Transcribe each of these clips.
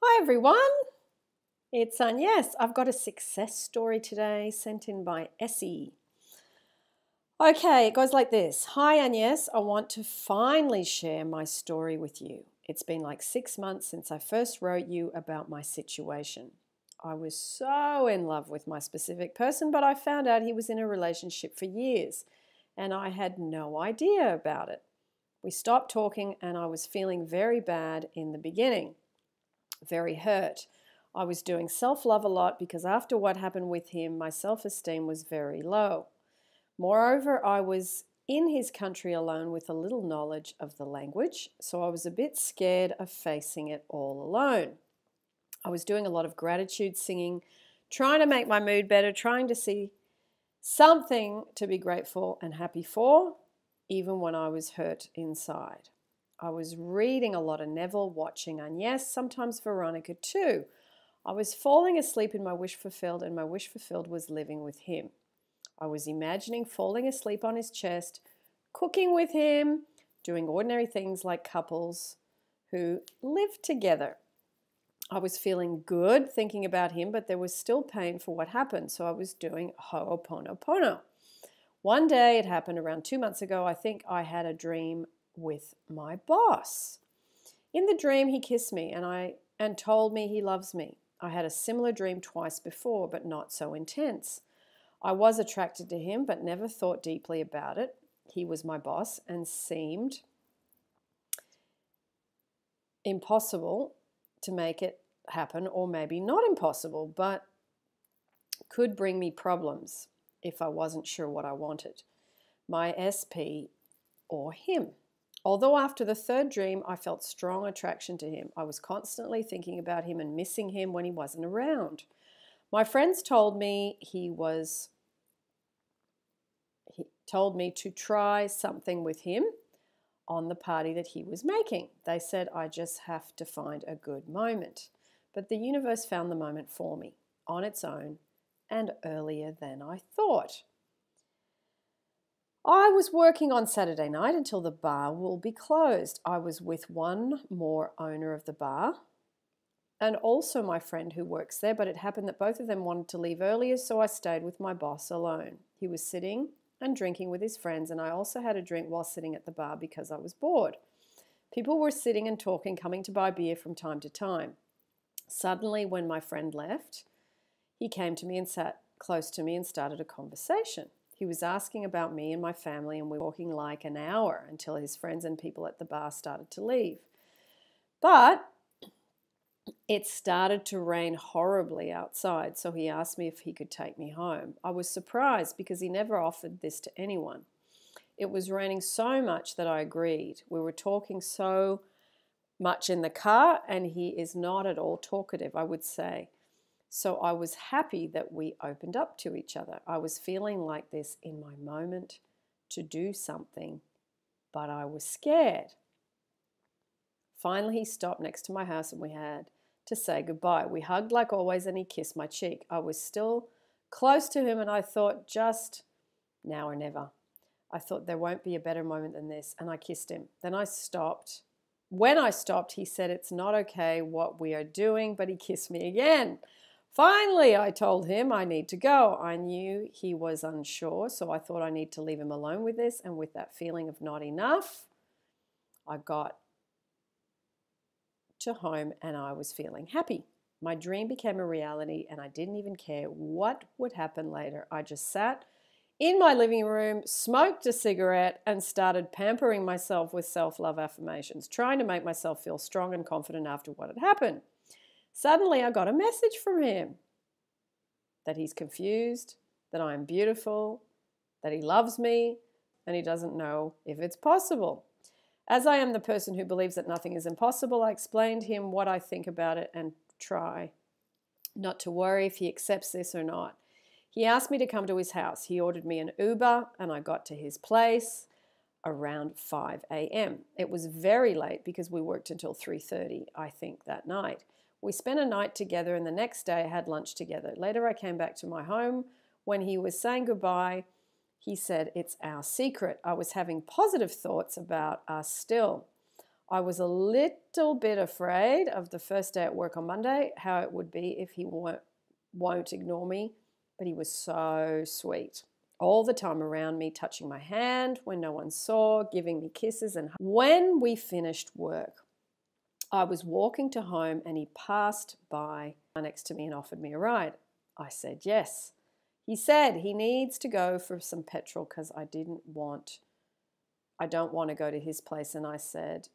Hi everyone, it's Agnes. Yes, I've got a success story today sent in by Essie. Okay, it goes like this. Hi Agnes, I want to finally share my story with you. It's been like 6 months since I first wrote you about my situation. I was so in love with my specific person, but I found out he was in a relationship for years and I had no idea about it. We stopped talking and I was feeling very bad in the beginning. Very hurt. I was doing self-love a lot because after what happened with him, my self-esteem was very low. Moreover, I was in his country alone with a little knowledge of the language, so I was a bit scared of facing it all alone. I was doing a lot of gratitude singing, trying to make my mood better, trying to see something to be grateful and happy for, even when I was hurt inside. I was reading a lot of Neville, watching Agnes, sometimes Veronica too. I was falling asleep in my wish fulfilled, and my wish fulfilled was living with him. I was imagining falling asleep on his chest, cooking with him, doing ordinary things like couples who live together. I was feeling good thinking about him, but there was still pain for what happened, so I was doing ho'oponopono. One day, it happened around 2 months ago, I think I had a dream with my boss. In the dream, he kissed me and told me he loves me. I had a similar dream twice before, but not so intense. I was attracted to him, but never thought deeply about it. He was my boss and seemed impossible to make it happen, or maybe not impossible, but could bring me problems if I wasn't sure what I wanted, my SP or him. Although after the third dream, I felt strong attraction to him. I was constantly thinking about him and missing him when he wasn't around. My friends told me he told me to try something with him on the party that he was making. They said, I just have to find a good moment. But the universe found the moment for me on its own and earlier than I thought. I was working on Saturday night until the bar will be closed. I was with one more owner of the bar and also my friend who works there, but it happened that both of them wanted to leave earlier, so I stayed with my boss alone. He was sitting and drinking with his friends, and I also had a drink while sitting at the bar because I was bored. People were sitting and talking, coming to buy beer from time to time. Suddenly, when my friend left, he came to me and sat close to me and started a conversation. He was asking about me and my family, and we were talking like an hour until his friends and people at the bar started to leave. But it started to rain horribly outside, so he asked me if he could take me home. I was surprised because he never offered this to anyone. It was raining so much that I agreed. We were talking so much in the car, and he is not at all talkative, I would say. So I was happy that we opened up to each other. I was feeling like this in my moment to do something, but I was scared. Finally, he stopped next to my house and we had to say goodbye. We hugged like always and he kissed my cheek. I was still close to him and I thought, just now or never. I thought there won't be a better moment than this, and I kissed him. Then I stopped. When I stopped, he said, it's not okay what we are doing, but he kissed me again. Finally, I told him I need to go. I knew he was unsure, so I thought I need to leave him alone with this, and with that feeling of not enough, I got to home and I was feeling happy. My dream became a reality and I didn't even care what would happen later. I just sat in my living room, smoked a cigarette, and started pampering myself with self-love affirmations, trying to make myself feel strong and confident after what had happened. Suddenly, I got a message from him that he's confused, that I'm beautiful, that he loves me, and he doesn't know if it's possible. As I am the person who believes that nothing is impossible, I explained to him what I think about it and try not to worry if he accepts this or not. He asked me to come to his house. He ordered me an Uber, and I got to his place around 5 a.m. It was very late because we worked until 3:30, I think, that night. We spent a night together and the next day had lunch together. Later I came back to my home. When he was saying goodbye, he said, it's our secret. I was having positive thoughts about us still. I was a little bit afraid of the first day at work on Monday, how it would be if he won't ignore me, but he was so sweet. All the time around me, touching my hand when no one saw, giving me kisses and hugs. When we finished work, I was walking to home and he passed by next to me and offered me a ride. I said yes. He said he needs to go for some petrol because I don't want to go to his place. And I said,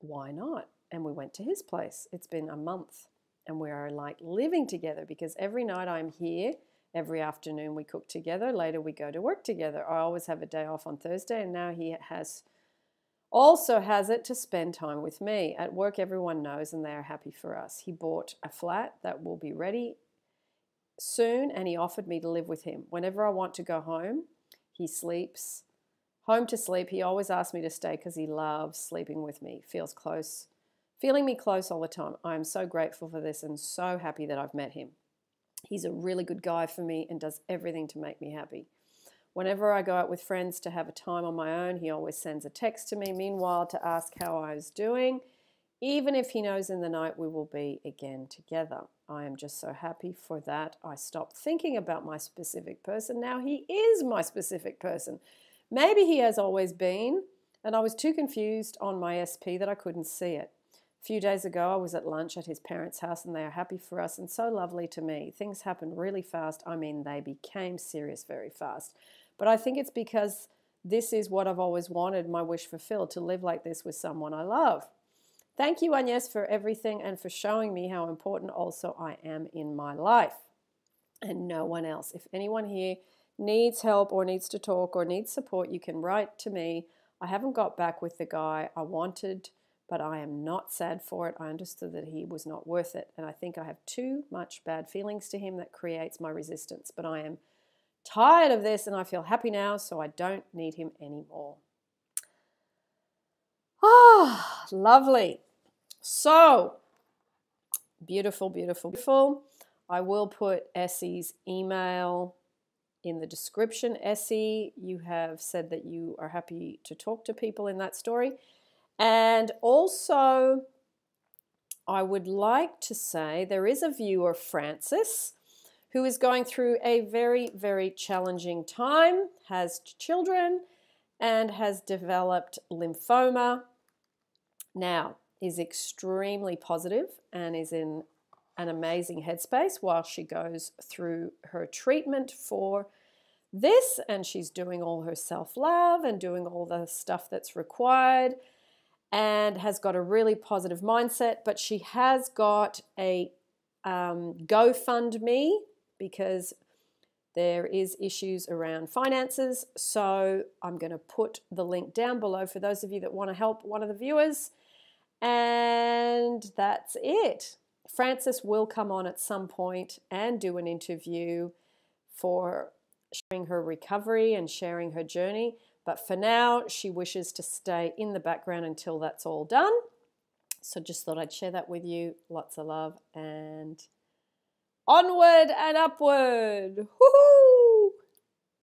why not? And we went to his place. It's been a month and we are like living together because every night I'm here. Every afternoon we cook together. Later we go to work together. I always have a day off on Thursday, and now he also has it to spend time with me. At work everyone knows and they are happy for us. He bought a flat that will be ready soon and he offered me to live with him. Whenever I want to go home, he sleeps. Home to sleep, he always asks me to stay because he loves sleeping with me. Feels close, feeling me close all the time. I am so grateful for this and so happy that I've met him. He's a really good guy for me and does everything to make me happy. Whenever I go out with friends to have a time on my own, he always sends a text to me, meanwhile, to ask how I was doing. Even if he knows in the night we will be again together. I am just so happy for that. I stopped thinking about my specific person. Now he is my specific person. Maybe he has always been, and I was too confused on my SP that I couldn't see it. A few days ago, I was at lunch at his parents' house and they are happy for us and so lovely to me. Things happened really fast. I mean, they became serious very fast. But I think it's because this is what I've always wanted, my wish fulfilled, to live like this with someone I love. Thank you, Agnes, for everything and for showing me how important also I am in my life and no one else. If anyone here needs help or needs to talk or needs support, you can write to me. I haven't got back with the guy I wanted, but I am not sad for it. I understood that he was not worth it. And I think I have too much bad feelings to him that creates my resistance. But I am tired of this and I feel happy now, so I don't need him anymore. Ah, oh, lovely. So beautiful, beautiful, beautiful. I will put Essie's email in the description. Essie, you have said that you are happy to talk to people in that story. And also I would like to say there is a viewer, Frances, who is going through a very, very challenging time, has children, and has developed lymphoma, now is extremely positive and is in an amazing headspace while she goes through her treatment for this, and she's doing all her self-love and doing all the stuff that's required and has got a really positive mindset, but she has got a GoFundMe because there is issues around finances. So I'm going to put the link down below for those of you that want to help one of the viewers. And that's it. Frances will come on at some point and do an interview for sharing her recovery and sharing her journey. But for now, she wishes to stay in the background until that's all done. So just thought I'd share that with you. Lots of love and onward and upward. Woohoo!